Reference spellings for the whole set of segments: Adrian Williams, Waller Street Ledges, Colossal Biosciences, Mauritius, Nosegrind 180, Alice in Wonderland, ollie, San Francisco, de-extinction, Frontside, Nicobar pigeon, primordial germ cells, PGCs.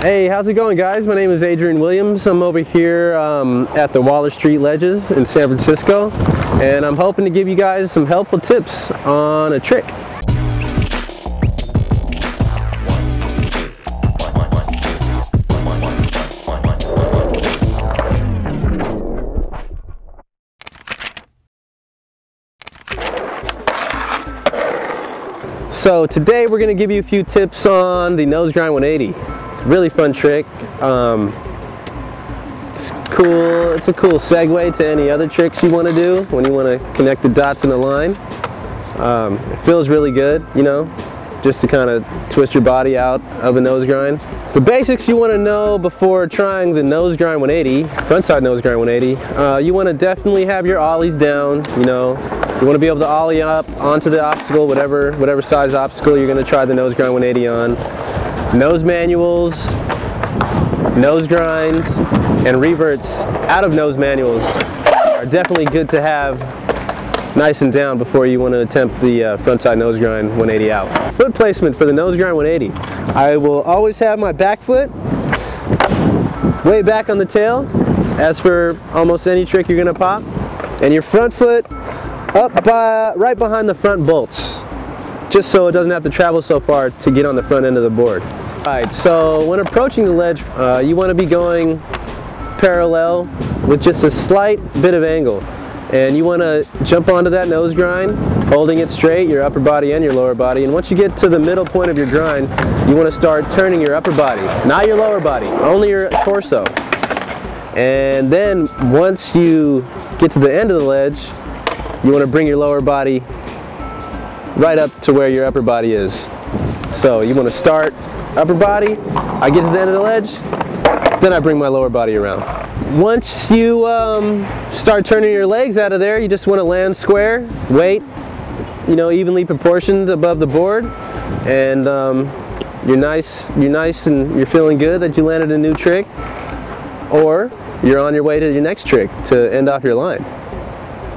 Hey, how's it going, guys? My name is Adrian Williams. I'm over here at the Waller Street Ledges in San Francisco, and I'm hoping to give you guys some helpful tips on a trick. So today we're going to give you a few tips on the Nosegrind 180. Really fun trick. It's cool. It's a cool segue to any other tricks you want to do when you want to connect the dots in a line. It feels really good, you know, just to kind of twist your body out of a Nosegrind. The basics you want to know before trying the Nosegrind 180, frontside Nosegrind 180, you want to definitely have your ollies down, you know. You want to be able to ollie up onto the obstacle, whatever size obstacle you're going to try the Nosegrind 180 on. Nose manuals, nose grinds, and reverts out of nose manuals are definitely good to have nice and down before you want to attempt the frontside Nosegrind 180 out. Foot placement for the Nosegrind 180. I will always have my back foot way back on the tail, as for almost any trick you're going to pop, and your front foot up by, right behind the front bolts, just so it doesn't have to travel so far to get on the front end of the board. Alright, so when approaching the ledge, you want to be going parallel with just a slight bit of angle. And you want to jump onto that nose grind, holding it straight, your upper body and your lower body. And once you get to the middle point of your grind, you want to start turning your upper body, not your lower body, only your torso. And then once you get to the end of the ledge, you want to bring your lower body right up to where your upper body is. So you want to start upper body, I get to the end of the ledge, then I bring my lower body around. Once you start turning your legs out of there, you just want to land square, weight, you know, evenly proportioned above the board, and you're nice and you're feeling good that you landed a new trick, or you're on your way to your next trick to end off your line.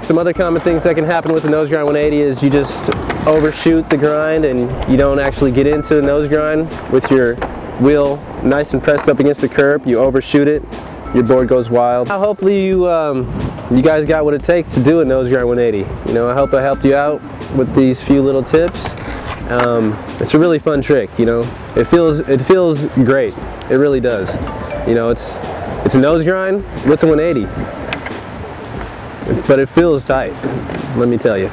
Some other common things that can happen with the Nosegrind 180 is you just overshoot the grind and you don't actually get into the Nosegrind with your wheel nice and pressed up against the curb. You overshoot it, your board goes wild. Now, hopefully you guys got what it takes to do a Nosegrind 180. You know, I hope I helped you out with these few little tips. It's a really fun trick. You know, it feels great. It really does. You know, it's a Nosegrind with the 180. But it feels tight, let me tell you.